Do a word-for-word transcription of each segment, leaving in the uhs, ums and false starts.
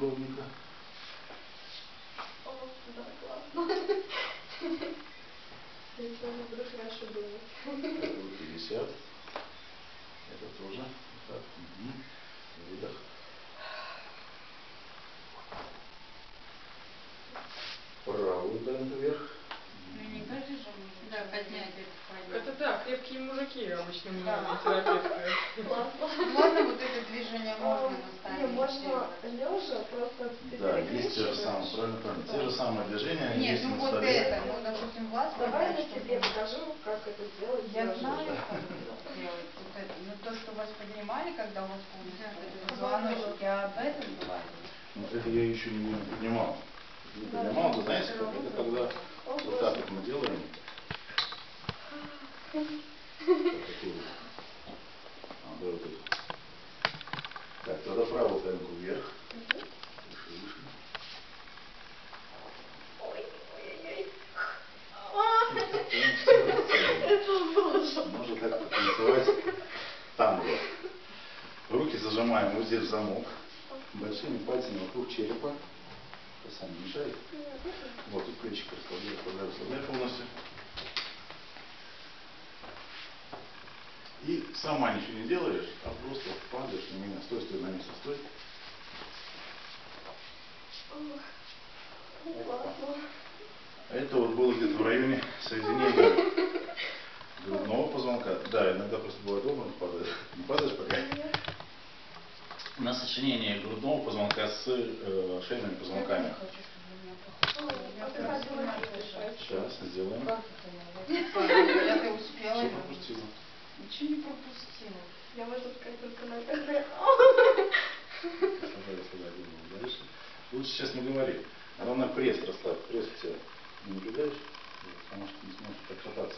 Дубровника. О, да, классно. Я сегодня буду хорошо думать. Это будет пятьдесят. Это тоже. Так, угу. Выдох. Правую даем вверх. Да, поднять это. Это да, крепкие мужики обычно у меня терапевты. Можно вот это движение можно наставить? Нет, можно лежа, просто да, есть те же самые, правильно, правильно. Те же самые движения. Нет, ну вот это, ну, допустим, глаз. Давай я тебе покажу, как это делать. Я знаю, как это делать. Но то, что вас поднимали, когда у вас полностью звоночек, я об этом говорю. Ну, это я еще не поднимал. Не поднимал, вы знаете, как это когда вот так вот мы делаем. Так, тогда правую коленку вверх. Можно так потанцевать танго. Руки зажимаем вот здесь в замок. Большими пальцами вокруг черепа. Это сами мешает. Вот тут плечик расслабляю, расслабляю полностью. И сама ничего не делаешь, а просто падаешь на меня. Стой, стой на месте, стой. Это вот было где-то в районе соединения грудного позвонка. Да, иногда просто бывает обморок, падаешь. Не падаешь пока? На сочинение грудного позвонка с э, шейными позвонками. Сейчас сделаем. Я не успела. Ничего не пропустила. Я могу сказать только на это. Лучше сейчас не говори. Главное пресс расставь. Пресс у тебя не наблюдаешь, потому что не сможешь подхвататься.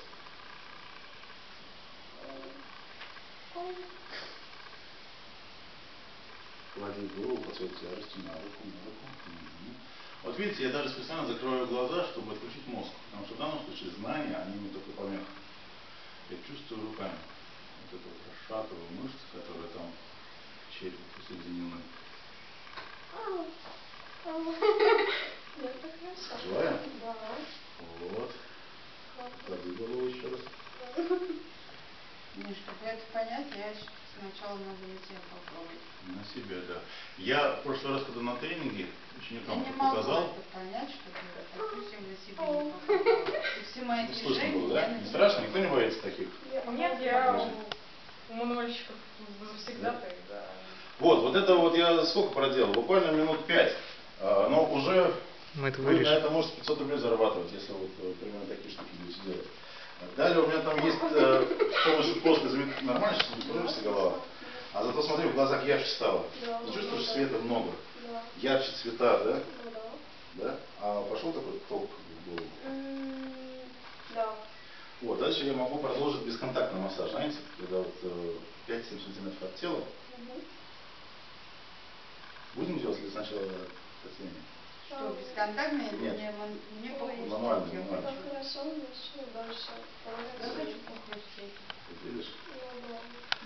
Клади голову под свою тяжесть на руку, на руку. Угу. Вот видите, я даже специально закрываю глаза, чтобы отключить мозг. Потому что в данном случае знания, они мне только помеха. Я чувствую руками вот эту расшатовую мышцу, которая там к черепу присоединена. Желаю? Да. Вот. Клади голову еще раз. Ну, чтобы это понять, я сначала надо на себя попробовать. На себя, да. Я в прошлый раз, когда на тренинге ученикам показал... понять, что ты, допустим, на себя не попробовал. И все мои ну, движения... Слышно было, да? Не страшно? Никто не боится таких? Нет, я у мануальщиков завсегда так, да. Вот, вот это вот я сколько проделал? Буквально минут пять. Но уже мы это вы на это можете пятьсот рублей зарабатывать, если вот примерно такие штуки будете делать. Далее у меня там есть э, с помощью после заметки нормально, что не кружится голова. А зато смотри, в глазах ярче стало. Да, ты чувствуешь, да, света много. Да. Ярче цвета, да? Да. Да? А пошел такой толк в голову? Да. Вот, дальше я могу продолжить бесконтактный массаж. Знаете, когда вот э, пять-семь сантиметров от тела. Угу. Будем делать или сначала катение? Что, бесконтактный? Нет. Мне похоже. Нормально, нормально. Хорошо, начну дальше. Я хочу похрустеть. Ты видишь?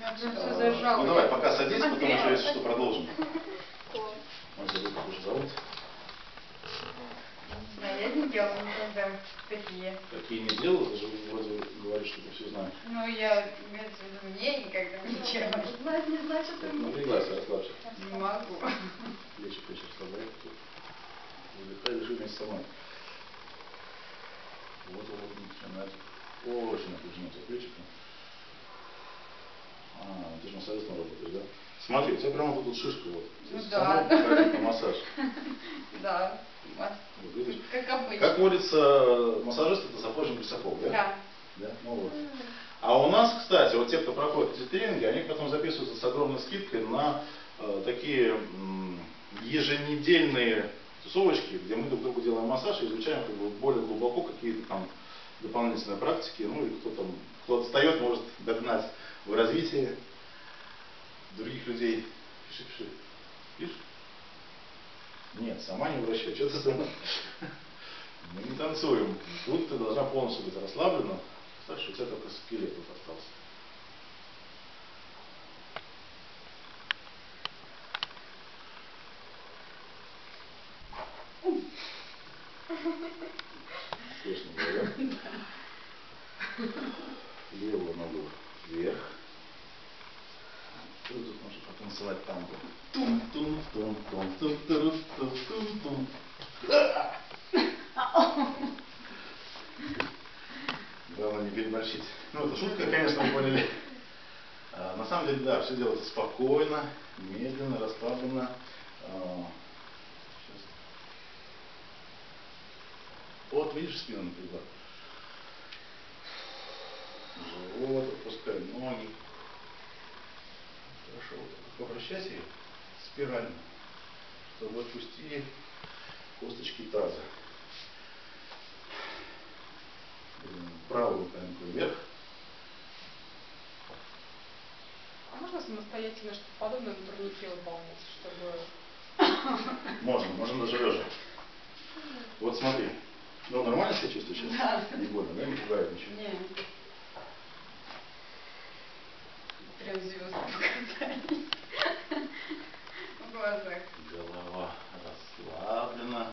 Я уже все зажал. Ну давай, пока садись, потом уже, если что, продолжим. Может, я буду уже зовут? Да, я не делала никогда такие. Такие не делала? Ты же вроде говоришь, что ты все знаешь. Ну, я, имеется в виду, мне никогда не делала. Знать не значит, что ты... Напряглась, расслабься. Не могу. Плечи, плечи расслабляй. Выдыхай, лежи вместе со мной. Вот, вот, начинает очень напряжено за плечиком. А, ты же массажистом работаешь, да? Смотри, у тебя прямо вот тут шишка вот. Ну да. Как массаж. Да. Вот, видишь? Как обычно. Как говорится, массажист это сапожник без сапог, да? Да. Да? Ну вот. А у нас, кстати, вот те, кто проходит эти тренинги, они потом записываются с огромной скидкой на э, такие м, еженедельные тусовочки, где мы друг другу делаем массаж и изучаем как бы, более глубоко какие-то там дополнительные практики, ну и кто там, кто отстает, может догнать в развитии других людей. Пиши, пиши. Пишешь? Нет, сама не вращай. Что ты сама? Мы не танцуем. Тут ты должна полностью быть расслаблена. Представь, что у тебя только скелет тут остался. Слышно, да? Левую ногу вверх. Тут можно потанцевать танго. Тум-тум-тум-тум-тум-тум-тум-тум-тум. Главное не переборщить. Ну, это шутка, конечно, вы поняли. На самом деле, да, все делается спокойно, медленно, расслабленно. Вот, видишь, спину напрягла. Живот, отпускай ноги. Хорошо. Попрощайся спирально, чтобы отпустили косточки таза. Правую коленку вверх. А можно самостоятельно что-то подобное на турнике выполнять, чтобы... Можно, можно даже лежа. Вот смотри. Ну, нормально себя чувствуешь сейчас? Да. Не больно, да? Не пугает ничего? Нет. Прям звезды показали. В глазах. Голова расслаблена.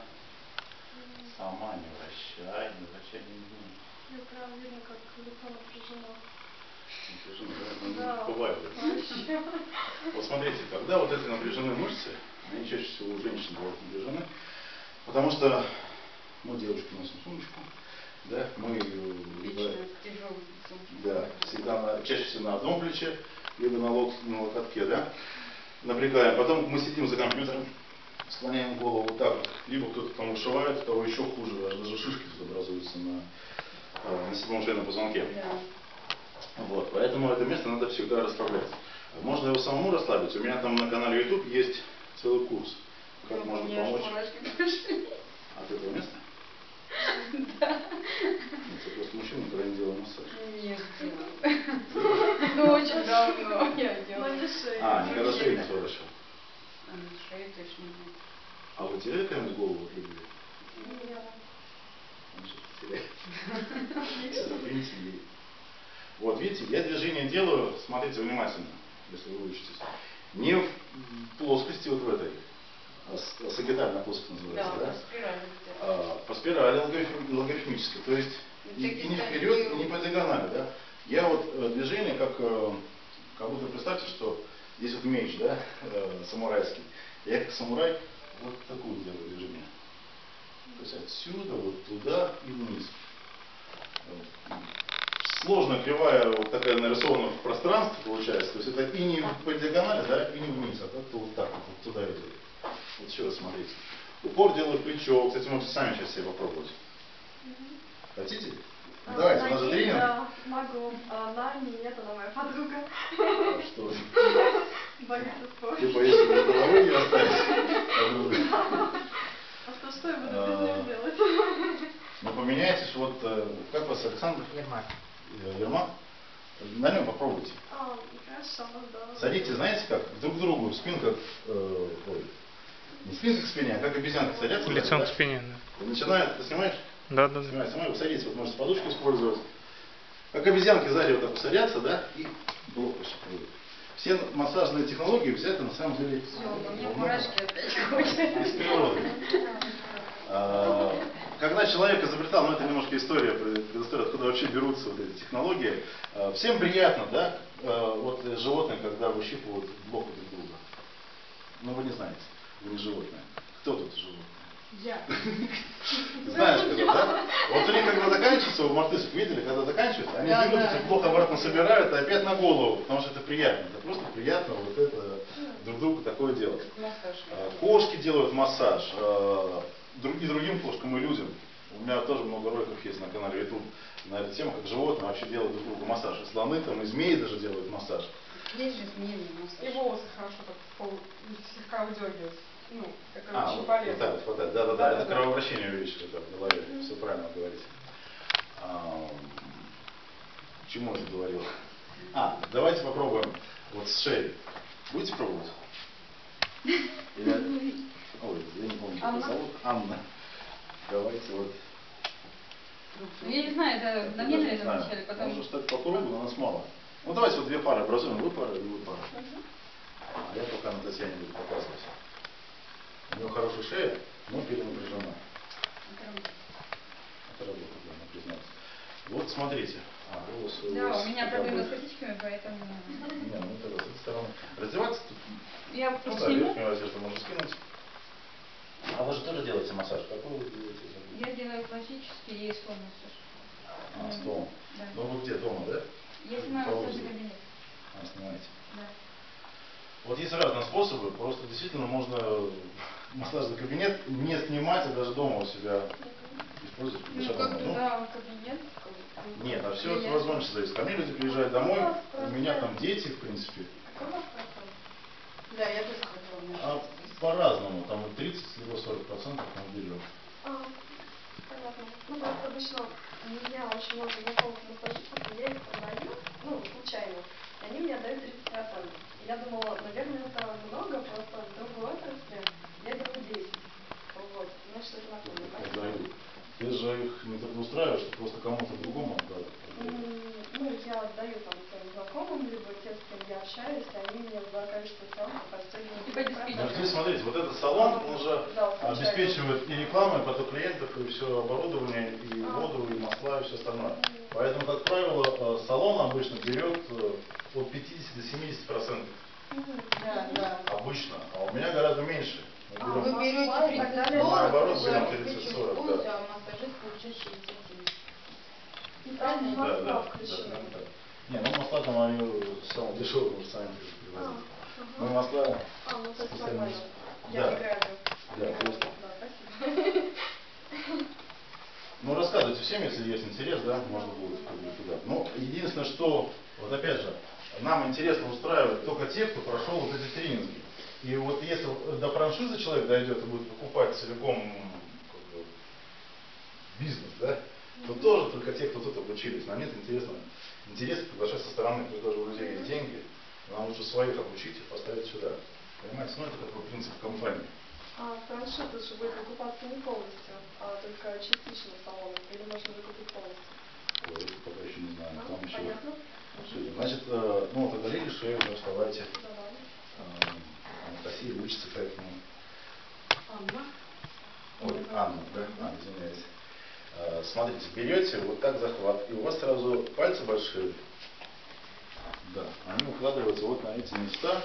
Сама не вращай, не вращай, не думай. Я прям видно, как лицо напряжено. Напряжено, да? Да. Бывает. Вот смотрите, когда вот эти напряженные мышцы, они чаще всего у женщин бывают напряжены, потому что мы девушки носим сумочку, да, мы либо, да, всегда на, чаще всего на одном плече, либо на, лок, на локотке, да, напрягаем. Потом мы сидим за компьютером, склоняем голову вот так, либо кто-то там вышивает, того еще хуже, даже, даже шишки тут образуются на, на седьмом шейном позвонке. Да. Вот, поэтому это место надо всегда расслаблять. Можно его самому расслабить. У меня там на канале YouTube есть целый курс, как ну, можно помочь. От этого места? Да. Это просто мужчина, который не делал массаж. Нет, ну очень давно я делала. А, не когда шею не сворачивал. А на шею точно нет. А вы теряли когда-нибудь голову от любви? Не теряла. Он что-то теряет. Вот, видите, я движение делаю, смотрите внимательно, если вы учитесь. Не в плоскости вот в этой. Сагитальная плоскость называется, да? Да? Спирали. А, по спирали логарифмической, то есть и, и не вперед, и не по диагонали, да? Я вот движение, как, как будто представьте, что здесь вот меч, да, самурайский. Я как самурай вот такую делаю движение. То есть отсюда, вот туда и вниз. Сложно кривая вот такая нарисована в пространстве получается. То есть это и не по диагонали, да, и не вниз, а как-то вот так, вот туда идет. Вот еще раз смотрите. Упор делаю в плечо. Кстати, можете сами сейчас себе попробовать. Mm-hmm. Хотите? А, давайте, у нас же тренинг. Да, могу. А, да, нет, она моя подруга. А что же? Боится спорта. Ты боишься, что головой не останешься? А что, что я буду без нее делать? Ну, поменяйтесь. Вот, как вас, Александр? Ермак. Ермак? На нем попробуйте. А, хорошо, да. Садитесь, знаете как? Друг к другу, в спинках... Э, ой. Не спинка к спине, а как обезьянка садятся. Лицом да? К спине, да. Начинает, ты снимаешь? Да, да. Снимай, снимай, вы садитесь, вот можете подушку использовать. Как обезьянки сзади вот так садятся, да, и блок еще прыгает. Все массажные технологии взяты на самом деле... Все, у меня опять ходят. Из природы. Когда человек изобретал, ну это немножко история, предыстория, откуда вообще берутся вот эти технологии. Всем приятно, да, вот животные, когда выщипывают блок друг друга. Но вы не знаете. Не животное. Кто тут животное? Я. Знаешь, когда, да? Вот у них когда заканчивается, у мартышек видели, когда заканчивается, они берут этот блок обратно собирают и опять на голову, потому что это приятно. Это просто приятно вот это друг другу такое делать. Кошки делают массаж. И другим кошкам, и людям. У меня тоже много роликов есть на канале YouTube на эту тему, как животные вообще делают друг другу массаж. И слоны там, и змеи даже делают массаж. Здесь же змеи массаж. И волосы хорошо так слегка выдергиваются. Ну, такая а, очень полезная. Вот так вот, хватает. Да, да, да, да, это да. Кровообращение увеличивает в голове. Mm-hmm. Все правильно говорите. А, чему я говорил? А, давайте попробуем вот с шеей. Будете пробовать? Я... Ой, я не помню, как ее зовут. Анна. Давайте вот. Ну, я не знаю, это намеренно это вначале, потому что... Может, так по кругу, но нас мало. Ну, давайте вот две пары образуем. Вы пара и вы пара. А я пока на Татьяне буду показывать. У нее хорошая шея, но перенапряжена. Вот, смотрите. А, ну, да, у меня проблемы с косичками, поэтому... Не, ну тогда с этой стороны. Раздеваться тут? Я ну, просто да, верхнюю одежду можно скинуть. А вы же тоже делаете массаж? Какой вы делаете? Я делаю классический и стол массаж. А, стол. Да. Ну вы где? Дома, да? Я снимаю массажный кабинет. А, снимаете. Да. Вот есть разные способы. Просто действительно можно массажный кабинет не снимать, а даже дома у себя... Использовать, ну, как ну, да, кабинет. Нет, а все от возможности зависит. Ко мне люди приезжают домой, у меня там дети, в принципе. Да, я тоже хотела. А по-разному, там от тридцати до сорока процентов мы берем. А, понятно. Ну, как обычно, у меня очень много знакомых массажистов, я их продаю, ну, случайно, и они мне дают тридцать процентов. Я думала, наверное, это много, просто в другой отрасли я беру десять процентов. Вот, у меня что-то напоминает. Ты же их не трудоустраиваешь, что просто кому-то другому отдать. Ну, я отдаю там своим знакомым, либо тем, с кем я общаюсь, они мне предлагают, что там постельно. Здесь смотрите, вот этот салон, он уже обеспечивает и рекламу, и поток клиентов, и все оборудование, и воду, и масла, и все остальное. Поэтому, как правило, салон обычно берет от пятидесяти до семидесяти процентов. Да, да. Обычно. А у меня гораздо меньше. А, вы берете тридцать сорок, наоборот, берем тридцать сорок, да. А массажист получает шестьдесят. Правильно? Да, да, да. Не, ну масла там они самые дешевые, потому что сами привозят. Мы масла... А, ну это нормально. Я не грязна. Да, просто. Ну рассказывайте всем, если есть интерес, да, можно будет туда. Ну, единственное, что, вот опять же, нам интересно устраивать только те, кто прошел вот эти тренинги. И вот если до франшизы человек дойдет и будет покупать целиком как бы, бизнес, да, то тоже только те, кто тут обучились. Нам нет интересно, интересно приглашать со стороны, потому что даже у людей есть деньги, нам лучше своих обучить и поставить сюда. Понимаете, ну это такой принцип компании. А франшиза же будет выкупаться не полностью, а только частично салон, или можно выкупить полностью? Ой, пока еще не знаю. Там еще... Понятно. Значит, ну тогда лили шею, вставайте. Анастасия учится к этому. Анна. Ой, Анна, да? А, извиняюсь. А, смотрите, берете вот так захват, и у вас сразу пальцы большие. Да, они укладываются вот на эти места.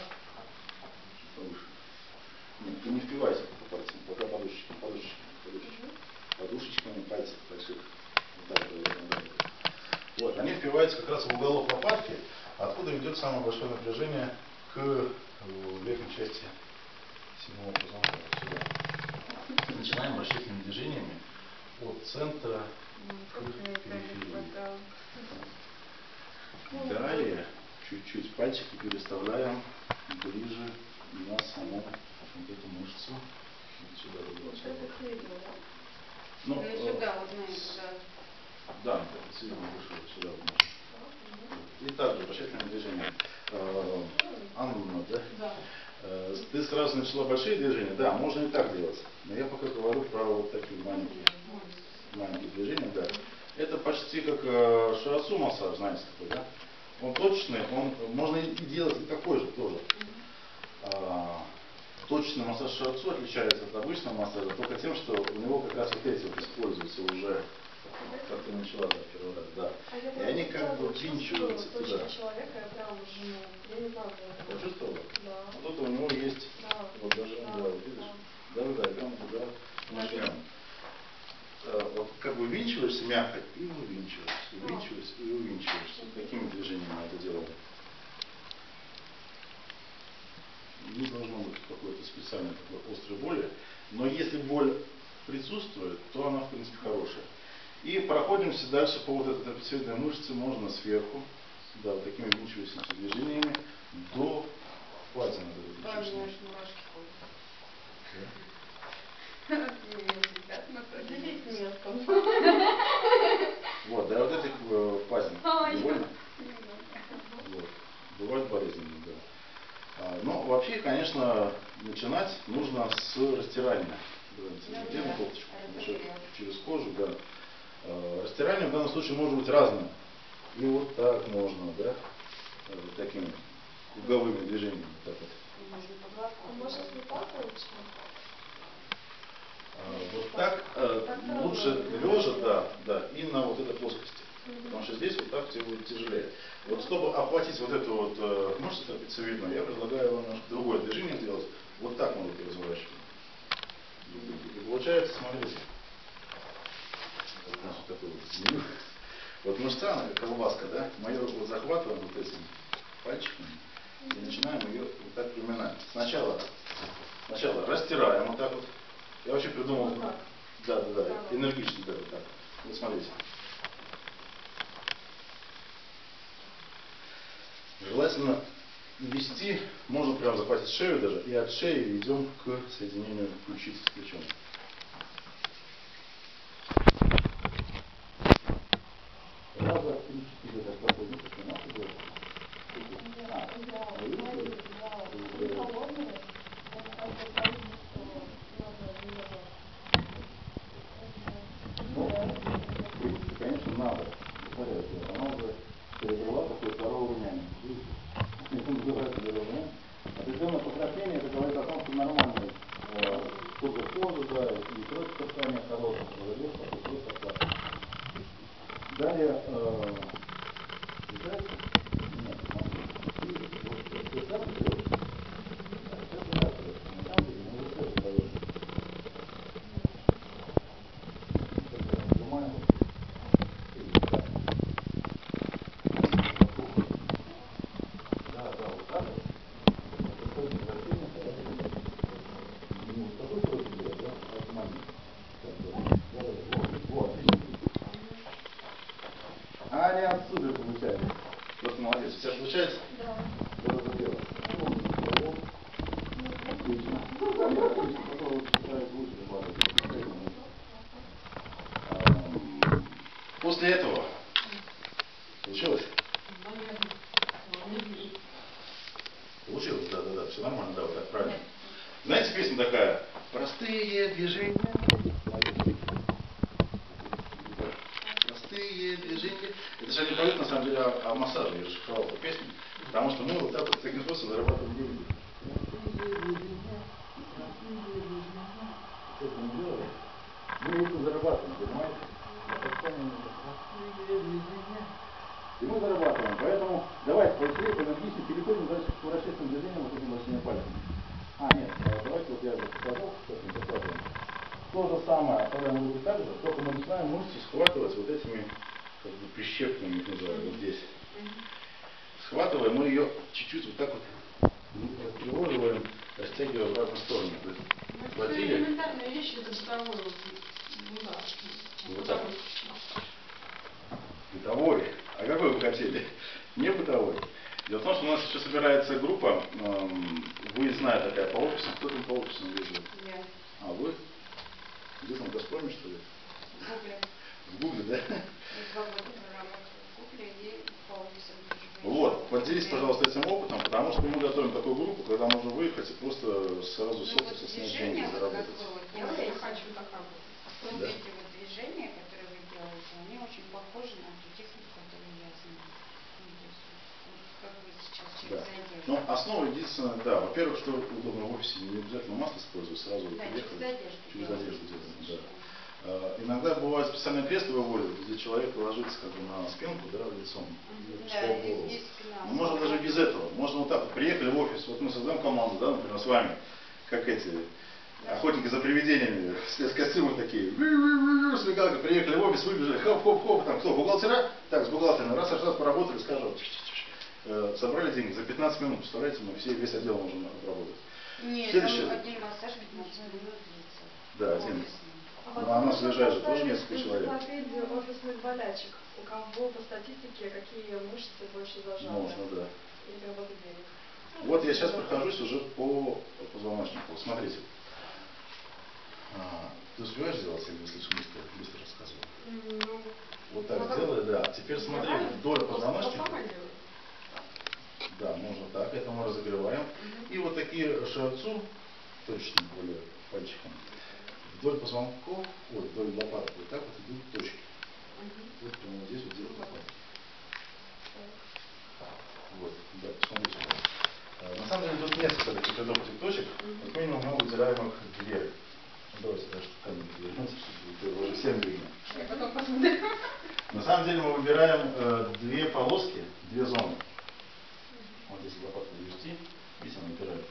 Нет, ты не впивайся по пальцам, пока подушечками, подушечками, подушечками. Подушечками пальцев больших. Вот так, наверное, да. Вот, они впиваются как раз в уголок лопатки, откуда идет самое большое напряжение к верхней части седьмого позвонка. Начинаем расчетными движениями от центра к периферии. Далее чуть-чуть пальчики переставляем ближе на саму вот эту мышцу. Вот сюда выбросим. Ну, ну э, сюда, вот знаете, сюда. Да, сюда вышел, сюда вышел. И также расчетными движениями. Анна, да? Да. Ты сразу начала большие движения? Да, можно и так делать. Но я пока говорю про вот такие маленькие, маленькие движения, да. Это почти как шиацу массаж, знаете, такой, да? Он точный, он, можно и делать и такой же тоже. А, точный массаж шиацу отличается от обычного массажа только тем, что у него как раз вот эти вот используются уже. Как ты начала, да, первый раз, да. А и они как бы винчиваются туда. Человека, я прям жену. Я не знаю, я почувствовала? Да. А тут у него есть, да. Вот даже, да, да, видишь? Да, да, да, прям туда начнем. Да. Вот как бы винчиваешься мягко и увинчиваешься, увинчиваешься и увинчиваешься. Да. Такими движениями мы это делаем. Не должно быть какой-то специальной такой острой боли, но если боль присутствует, то она в принципе хорошая. И проходимся дальше по вот этой трапециевидной мышце, можно сверху, да, вот такими винчивающимися движениями, до хватит надо винчиваться. Вот, да, вот эти пазин. Довольно? Вот. Бывают болезненные, да. Но вообще, конечно, начинать нужно с растирания. Делаем кофточку через кожу, да. Растирание в данном случае может быть разным. И вот так можно, да? Вот такими круговыми движениями. Вот так вот. А можно с лопатой лучше? Вот так. лучше лежа, да, да, и на вот этой плоскости. Потому что здесь вот так тебе будет тяжелее. Вот чтобы охватить вот эту вот э, мышцу трапециевидную, я предлагаю вам немножко другое движение делать. Вот так мы вот разворачиваем. И получается, смотрите. Вот, значит, такой вот. Вот мышца, она как колбаска, да? Мы ее вот захватываем вот этим пальчиком и начинаем ее вот так приминать. Сначала, сначала растираем вот так вот. Я вообще придумал. Да, да, да. Энергично, да, вот так. Вот смотрите. Желательно вести, можно прям захватить шею даже, и от шеи идем к соединению ключицы с плечом. Раз, два, три, четыре, так, два, три, четыре, а, ну, в принципе, конечно, надо. Она уже пережила такой здоровый румянец. Определенное покраснение, это говорит о том, что нормальный кубер кожи, да, и кровь касания хорошая, далее, э, после этого получилось? Получилось, да, да, да, все нормально, да, вот так, правильно. Знаете, песня такая? Простые движения. Простые движения. Это же не поет, на самом деле, о, о массаже. Я расшифровал эту песню. Потому что мы вот так вот таким способом зарабатываем деньги. Что-то не делаем. Мы это зарабатываем, понимаете? И мы зарабатываем, поэтому давайте быстрее, энергично переходим дальше к расширенным движениям вот этим большими пальцами. А, нет, давайте вот я же показал, что мы показываем. То же самое, оставляем руки так же, только мы начинаем мышцы схватывать вот этими, как бы, прищепками, их называют, вот здесь. Схватываем, мы ее чуть-чуть вот так вот тревоживаем, растягиваем в разные стороны. Это элементарные вещи, это бытовой, вот, ну да, вот так вот. Бытовой. А какой вы хотели? Не бытовой. Дело в том, что у нас еще собирается группа, эм, выездная такая, по офисам. Кто там по офисам выезжает? Нет. А вы? Где там, Газпроме, что ли? В Гугле. В Гугле, да? Два года проработали в Гугле и по офисам. Вот. Поделись, пожалуйста, этим опытом, потому что мы готовим такую группу, когда можно выехать и просто сразу с офиса ну, снять деньги и заработать. Я хочу так работать. Да. Вот эти вот движения, которые вы делаете, они очень похожи на ту технику, которую я знаю. Как вы сейчас через задержку. Ну, основа единственная, да, во-первых, что удобно в офисе, не обязательно масло использовать, сразу да, приехать. Через задержку. Через задержку делаем, да. А, иногда бывают специальные кресла выводят, где человек ложится как бы на спинку, да, лицом. Да, здесь спина. Но можно даже без этого. Можно вот так вот приехали в офис, вот мы создаем команду, да, например, с вами, как эти... Охотники за привидениями, спецкостюмы такие, смекалка, приехали в офис, выбежали, хоп-хоп-хоп, там кто, бухгалтера? Так, с бухгалтерами, раз, раз, раз, поработали, скажем, собрали деньги за пятнадцать минут, представляете, мы все, весь отдел можем работать. Нет, следующее... там один массаж пятнадцать минут длится. Да, один. А ну, а нас уезжает же тоже несколько человек. Посмотрели офисных болячек, у кого по статистике, какие мышцы больше зажаты. Можно, да. Или обогрели. Вот я сейчас прохожусь уже по позвоночнику, смотрите. А, ты успеваешь сделать, если слишком быстро, быстро рассказываю? Mm-hmm. Вот так ну, сделай, да. Теперь смотри, вдоль позвоночника. Да, можно так, это мы разогреваем. Mm-hmm. И вот такие шиацу, точно более пальчиком, вдоль позвонков, вот вдоль лопатки, вот так вот идут точки. Mm-hmm. Вот прямо здесь вот делают лопатки. Mm-hmm. Вот, да, посмотрите. А, на самом деле тут несколько таких рядов этих точек, как минимум мы вытираем их две. Давайте даже камень, чтобы ты уже всем видел. самом деле мы выбираем э, две полоски, две зоны. Вот здесь лопатку ввести, здесь она упирает,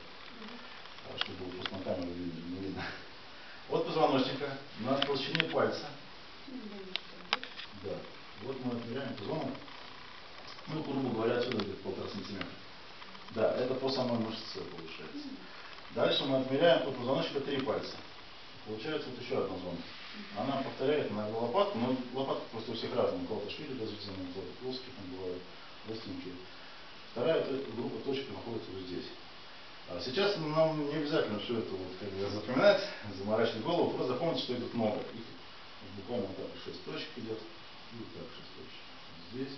чтобы было просто на камеру не видно. Вот позвоночника на толщине пальца. Да. Вот мы отмеряем эту зону. Ну, грубо говоря, отсюда где-то полтора сантиметра. Да, это по самой мышце получается. Дальше мы отмеряем от позвоночника три пальца. Получается вот еще одна зона. Она повторяет на лопатку, но лопатка просто у всех разная. У кого-то шире разведены, у кого-то плоские, там бывают остренькие. Вторая группа точек находится вот здесь. А сейчас нам не обязательно все это вот, как бы, запоминать, заморачивать голову, просто запомнить, что идут много. Их буквально так шесть точек идет, и вот так шесть точек. Здесь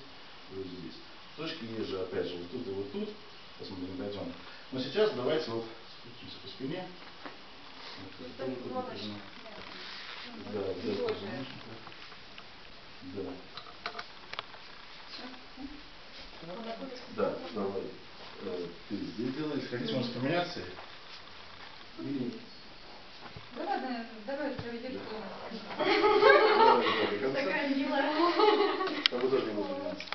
и вот здесь. Точки есть же, опять же, вот тут и вот тут. Сейчас мы не дойдем. Но сейчас давайте вот спустимся по спине. Да, да, да, да. Да, давай. Ты здесь делаешь, хотите у нас поменяться? Да ладно, давай проведем. Такая милая. Тобой тоже не будешь меняться?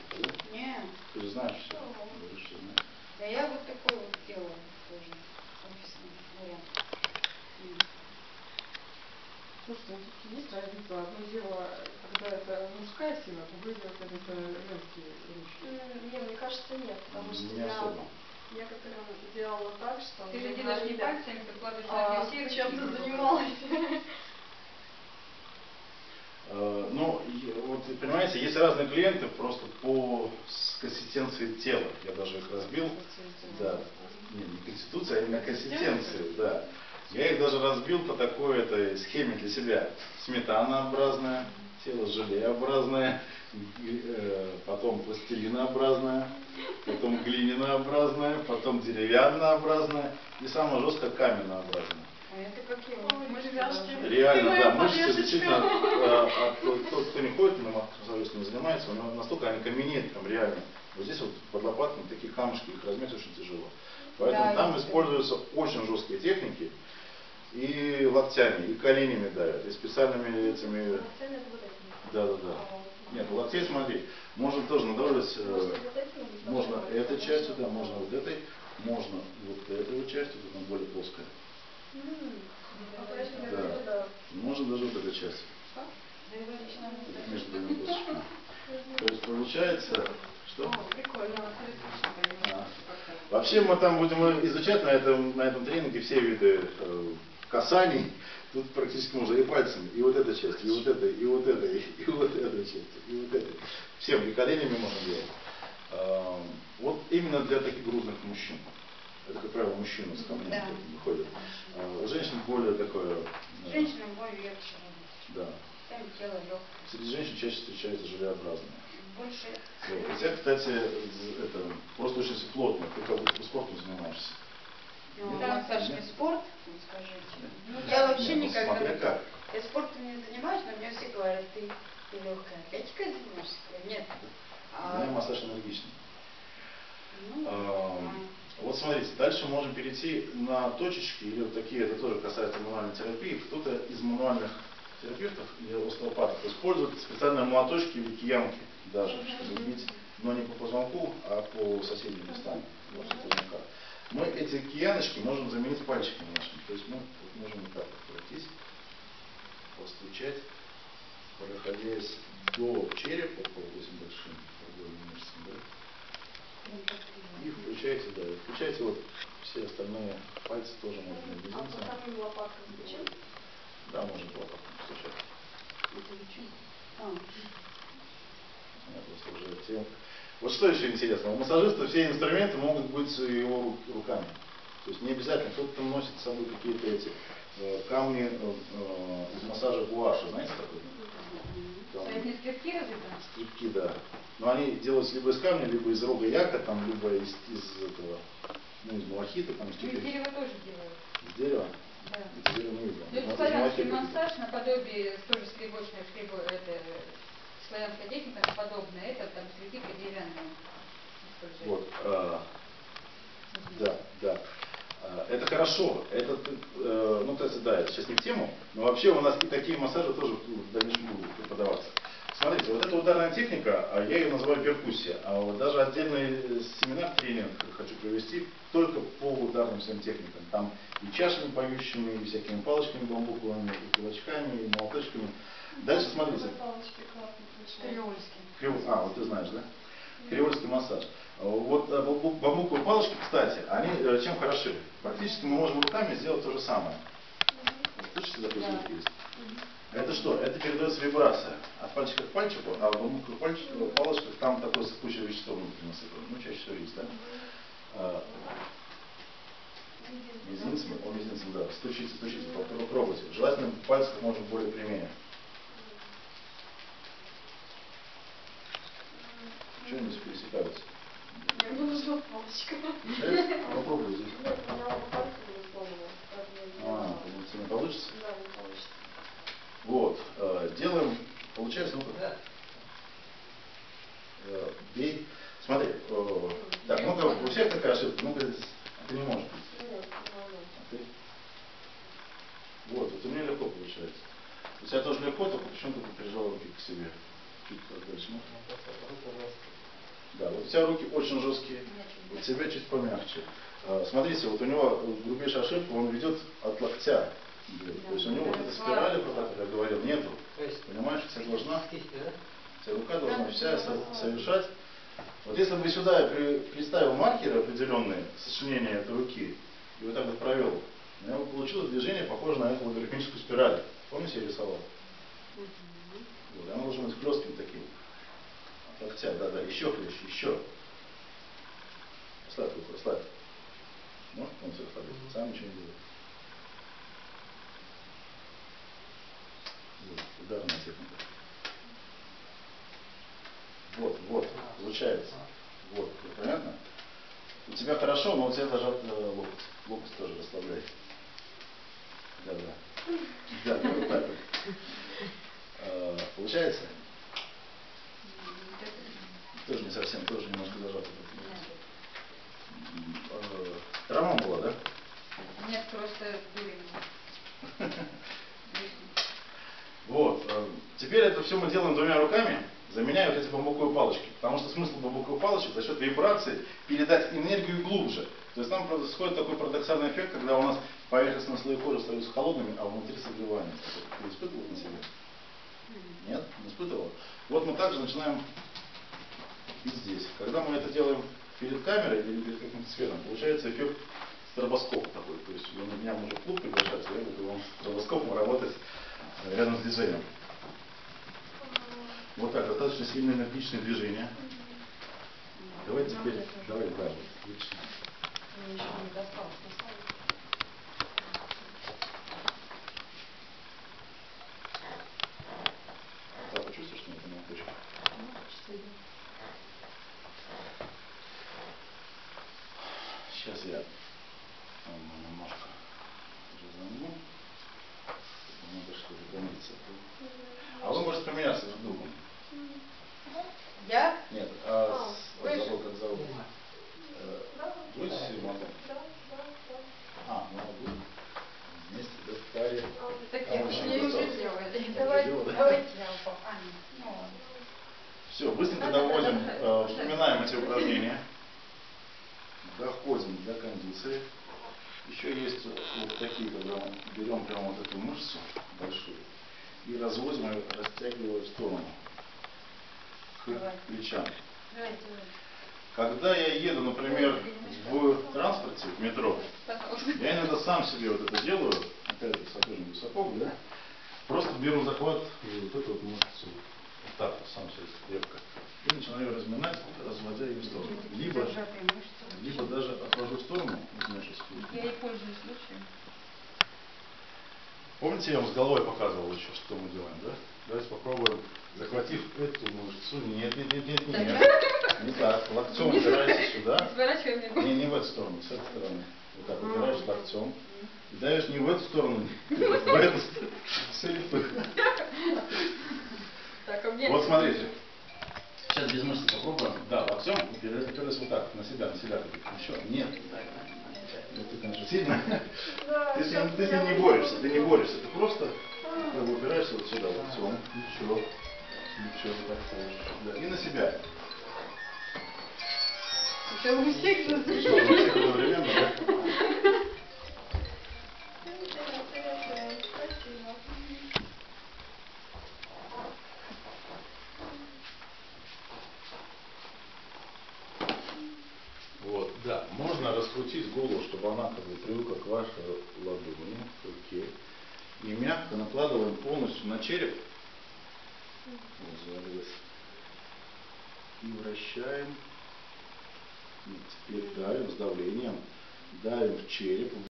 Нет. Ты же знаешь все. Да я вот такой вот делаю тоже. Офисный вариант. Слушайте, есть разница? Одно дело, когда это мужская сила, другое дело, когда это женские вещи. Не, мне кажется, нет, потому что не я особо. Некоторым делала так, что... Ты же делаешь не пальцами, ты кладешь на все, чем ты занималась. Ну, вот, понимаете, есть разные клиенты просто по консистенции тела. Я даже их разбил. Да. Нет, не конституция, а именно консистенции, да. Я их даже разбил по такой этой схеме для себя. Сметанообразное, тело желеобразное, потом пластилинообразное, потом глинянообразное, потом деревяннообразное и самое жесткое каменнообразное. А это какие? Ой, реально, да, мышцы действительно, а, а, тот, кто не ходит, на массажист не занимается, он настолько они каменеют, там реально. Вот здесь вот под лопатками такие камушки, их размять очень тяжело. Поэтому да, там используются очень жесткие техники, и локтями, и коленями давят, и специальными этими... Да, да, да. Нет, локтей, смотри, можно тоже надавливать, можно этой частью, да, можно вот этой, можно вот этой вот частью, тут она более плоская. Да, можно даже вот этой частью. Между двумя плоскостями. То есть получается... Что? А. Вообще мы там будем изучать на этом, на этом тренинге все виды э, касаний. Тут практически можно и пальцами, и вот эта часть, и вот эта, и вот эта, и вот эта часть, и вот эта. Всем и коленями можно делать. Э, вот именно для таких грузных мужчин. Это, как правило, мужчины с камнями да. выходят. Э, у женщин более такое... Э, Женщинам более легче. Да. Среди женщин чаще встречаются желеобразные. Больше. Хотя, кстати, это просто очень плотно, ты как будто спортом занимаешься. Ну, да, Саша, не спорт, скажите. Ну, я вообще нет, никогда... Смотри, как. Я спортом не занимаюсь, но мне все говорят, ты, ты легкая. Атлетикой занимаешься? Нет. У меня массаж энергичный. Ну, а, вот смотрите, дальше можем перейти на точечки, или вот такие, это тоже касается мануальной терапии. Кто-то из мануальных терапевтов или остеопатов используют специальные молоточки или киянки. Даже, чтобы бить, но не по позвонку, а по соседним местам. Мы эти кияночки можем заменить пальчиками нашими. То есть мы можем вот так пройтись, постучать, проходясь до черепа, по восемь большим мышцам, да? И включайте, да, и включайте вот все остальные пальцы тоже можно объединиться. А потом лопатку включать? Да, можно лопатку включать. Вот что еще интересного, у массажиста все инструменты могут быть его руками. То есть не обязательно, кто-то там носит с собой какие-то эти э, камни э, из массажа гуаши, знаете, такой? Советные скрипки разве там? Скрипки, да. Но они делаются либо из камня, либо из рога яка, там, либо из, из этого, ну, из малахита, там, из теперь. Из дерева тоже делают. Из дерева? Да. Из дерева мы делаем. То есть славянский массаж наподобие тоже скребочной скребой, это... Славянская техника подобная, это там скрипка деревянная. Вот, э, да, да. Это хорошо. Это, э, ну, то есть, да, это сейчас не в тему, но вообще у нас и такие массажи тоже в дальнейшем будут преподаваться. Смотрите, вот эта ударная техника, я ее называю перкуссия. А вот даже отдельный семинар, тренинг хочу провести только по ударным всем техникам. Там и чашами поющими, и всякими палочками бамбуковыми, и кулачками, и молоточками. Дальше смотрите. Креольский. А, вот ты знаешь, да? Креольский массаж. Вот бамбуковые палочки, кстати, они чем хороши? Практически мы можем руками сделать то же самое. Слышите, такой звук есть? Это что? Это передается вибрация. От пальчика к пальчику, а в бамбуковых пальчиковых палочках там такое сыпучее вещество внутри насыпано. Ну, чаще всего есть, да? А, мизинцем, о, мизинцем, да. Стучите, стучите, попробуйте. Желательно пальцем можно более прямее. Чего они пересекаются? Я не нужна палочка. Попробуй здесь. А, не получится? Да, не получится. Вот, делаем, получается, ну как? Бей. Смотри, так, ну-ка, у всех такая ошибка, ну-ка, ты не можешь. А ты? Вот, вот у меня легко получается. У тебя тоже легко, только почему-то прижал руки к себе. Чуть подальше. Да, вот у тебя руки очень жесткие, у тебя чуть помягче. Смотрите, вот у него грубейшая ошибка, он ведет от локтя. То есть у него вот эта спираль, как я говорил, нету. Понимаешь, вся должна, вся рука должна вся совершать. Вот если бы сюда я при, приставил маркеры определенные, сочинение этой руки, и вот так вот провел, у меня бы получилось движение, похоже на эту логарифмическую спираль. Помните, я рисовал? Вот, оно должно быть хлестким таким. От локтя, да-да, еще хлеще, еще. Оставь руку, оставь. Может, он все оставит, сам ничего не делает. Ударная техника. Вот, вот, получается. Вот, понятно? У тебя хорошо, но у тебя зажат э, локоть. Локоть тоже расслабляй. Да, да. Да, да, вот так вот. Получается? Тоже не совсем, тоже немножко зажато. Травма была, да? Нет, просто были. Вот. Теперь это все мы делаем двумя руками, заменяя вот эти бамбуковые палочки. Потому что смысл бамбуковых палочек за счет вибрации передать энергию глубже. То есть там происходит такой парадоксальный эффект, когда у нас поверхностные слои кожи остаются холодными, а внутри согревание. Ты испытывал на себе? Нет? Не испытывал? Вот мы также начинаем и здесь. Когда мы это делаем перед камерой или перед каким-то светом, получается эффект стробоскопа такой. То есть вы на меня можете в клуб приглашать, я буду вам стробоскопом работать рядом с движением. Вот так, достаточно сильно энергичные движения. Давай теперь, давай, да, отлично. Да, почувствуешь, что это молоточек? Сейчас я немножко разомну. А вы можете поменяться друг другом. Я? Нет, а с... как зовут, как зовут? Будете мотать? А, ну будем. Вместе, да, в паре. Такие мы уже делали. Давайте я упал. Все, быстренько доводим, вспоминаем эти упражнения. Доходим до кондиции. Еще есть вот такие, когда мы берем прямо вот эту мышцу большую и разводим ее, растягивая в сторону к плечам. Когда я еду, например, в транспорте, в метро, я иногда сам себе вот это делаю, опять же, сапожник высоком, да? Просто беру захват и вот эту вот мышцу, вот так вот сам себе крепко, и начинаю ее разминать, разводя ее в сторону. Либо, либо даже отвожу в сторону, знаешь, я и пользуюсь случаем. Помните, я вам с головой показывал еще, что мы делаем, да? Давайте попробуем, захватив эту мышцу. Нет, нет, нет, нет, нет. Не так. Локтем упираешься сюда. Не, не в эту сторону, с этой стороны. Вот так, упираешься локтем. И даешь не в эту сторону, в эту сторону. Вот смотрите. Сейчас без мышцы попробуем. Да, локтем упираешься вот так, на себя, на себя. Еще? Нет. Сильно? Да, ты, ты, ты не борешься, ты не борешься, ты просто как бы, упираешься вот сюда, вот, все, еще, И все, вот так получится. И на себя. Это у всех одновременно, да? Спасибо. Вот, да. Можно раскрутить голову, чтобы она как бы привыкла к вашей ладони. Окей. И мягко накладываем полностью на череп. И вращаем. Теперь давим с давлением, давим в череп.